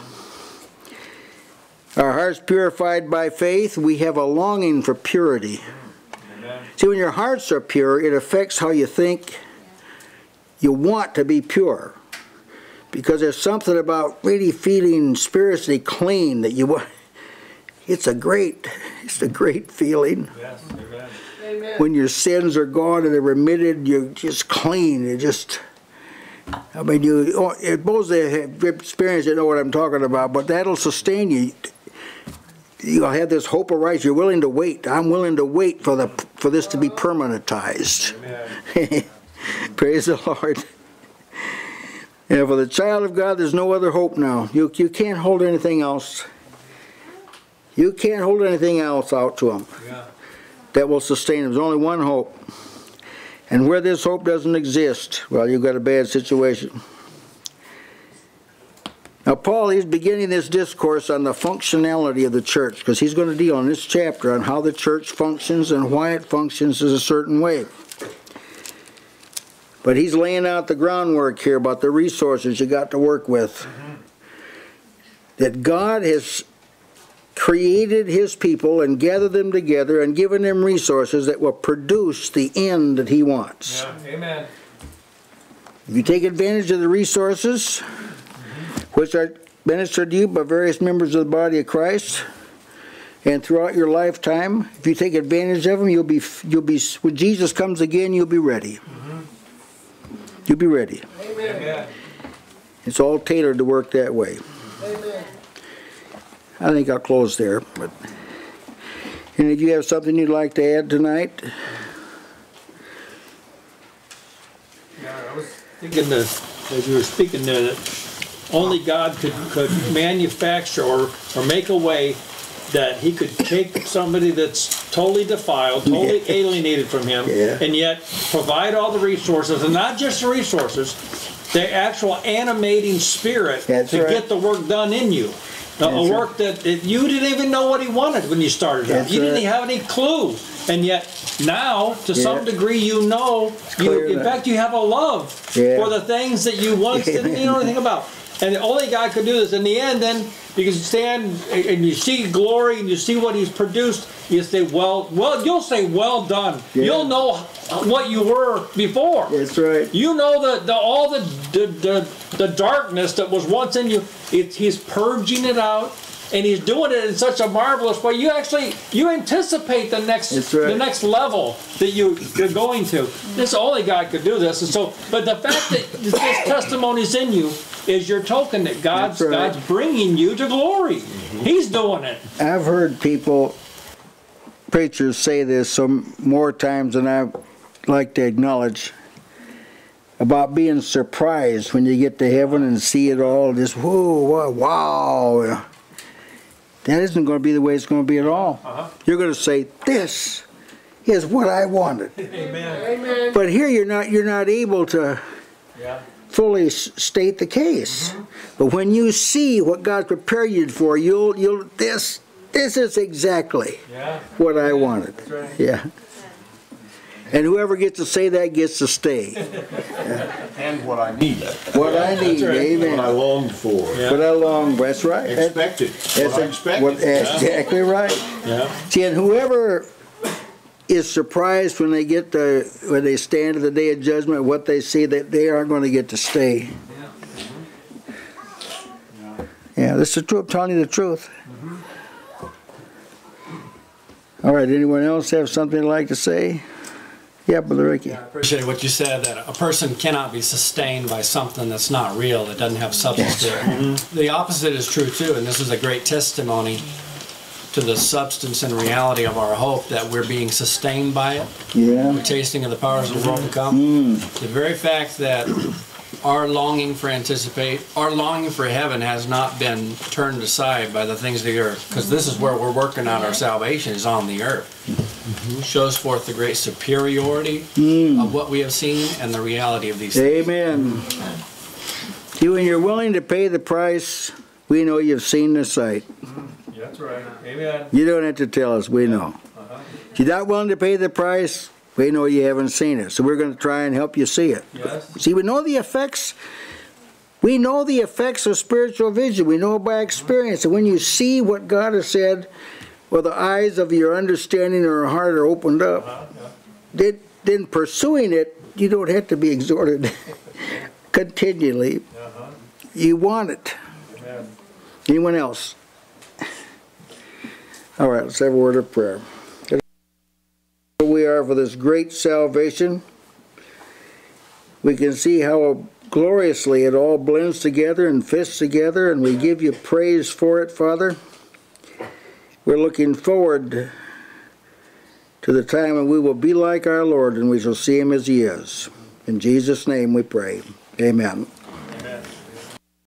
Our hearts purified by faith, we have a longing for purity. Amen. See, when your hearts are pure, it affects how you think. You want to be pure. Because there's something about really feeling spiritually clean that you want. It's a great, it's a great feeling. Yes, amen. When your sins are gone and they're remitted, you're just clean. You're just, I mean, you, those that have experienced it know what I'm talking about, but that'll sustain you. You'll have this hope arise. You're willing to wait. I'm willing to wait for, the, for this to be permanentized. Amen. Praise the Lord. And for the child of God, there's no other hope now. You, you can't hold anything else. You can't hold anything else out to them yeah. that will sustain them. There's only one hope. And where this hope doesn't exist, well, you've got a bad situation. Now, Paul, he's beginning this discourse on the functionality of the church, because he's going to deal in this chapter on how the church functions and why it functions in a certain way. But he's laying out the groundwork here about the resources you got to work with. Mm-hmm. That God has created his people and gathered them together and given them resources that will produce the end that he wants. Yeah. Amen. If you take advantage of the resources, mm-hmm. which are ministered to you by various members of the body of Christ, and throughout your lifetime, if you take advantage of them, you'll be, you'll be, when Jesus comes again, you'll be ready. You'll be ready. Amen. It's all tailored to work that way. Amen. I think I'll close there. But and if you have something you'd like to add tonight? Yeah, I was thinking this as you were speaking there that only God could, could manufacture or, or make a way that he could take somebody that's totally defiled, totally yeah. alienated from him, yeah. and yet provide all the resources, and not just the resources, the actual animating spirit that's to right. get the work done in you. Now, a work right. that, that you didn't even know what he wanted when you started out. You right. didn't have any clue. And yet, now, to yeah. some degree, you know, you, in fact, you have a love yeah. for the things that you once didn't know anything about. And the only God could do this. In the end, then, you can stand and you see glory and you see what he's produced. You say, well, well, you'll say, well done. Yeah. You'll know what you were before. That's right. You know the, the all the the, the the darkness that was once in you. It, he's purging it out, and he's doing it in such a marvelous way. You actually you anticipate the next right. the next level that you you're going to. This only God could do this. And so, but the fact that this testimony's in you is your token that God's right. God's bringing you to glory. Mm-hmm. He's doing it. I've heard people, preachers, say this some more times than I like to acknowledge about being surprised when you get to heaven and see it all. Just whoa, wow! That isn't going to be the way it's going to be at all. Uh-huh. You're going to say this is what I wanted. Amen. Amen. But here you're not. You're not able to. Yeah. fully state the case. Mm-hmm. But when you see what God prepared you for, you'll you'll this this is exactly yeah. what I wanted. That's right. Yeah. And whoever gets to say that gets to stay. Yeah. And what I need. What yeah, I need, right. amen. What I longed for. Yeah. What I longed for, that's right. Expected. That's what I expected. What, yeah. Exactly right. Yeah. See, and whoever is surprised when they get to, when they stand at the day of judgment, what they see, that they aren't going to get to stay. Yeah, yeah this is true. I'm telling you the truth. Mm-hmm. All right, anyone else have something they'd like to say? Yeah, Brother Ricky. Yeah, I appreciate what you said, that a person cannot be sustained by something that's not real, that doesn't have substance to it. Mm-hmm. The opposite is true, too, and this is a great testimony to the substance and reality of our hope, that we're being sustained by it. Yeah. We're tasting of the powers of the world to come. Mm. The very fact that our longing for anticipate, our longing for heaven has not been turned aside by the things of the earth, because this is where we're working on our salvation, is on the earth. Mm-hmm. Shows forth the great superiority mm. of what we have seen and the reality of these Amen. Things. Amen. You and you're willing to pay the price, we know you've seen the sight. Yeah, that's right. Amen. You don't have to tell us, we know. Uh-huh. If you're not willing to pay the price, we know you haven't seen it. So we're going to try and help you see it. Yes. See, we know the effects. We know the effects of spiritual vision. We know by experience that when you see what God has said, well, the eyes of your understanding or heart are opened up. Uh-huh. Yeah. Then, then pursuing it, you don't have to be exhorted continually. Uh-huh. You want it. Amen. Anyone else? All right, let's have a word of prayer. We are for this great salvation. We can see how gloriously it all blends together and fits together, and we give you praise for it, Father. We're looking forward to the time when we will be like our Lord and we shall see him as he is. In Jesus' name we pray. Amen.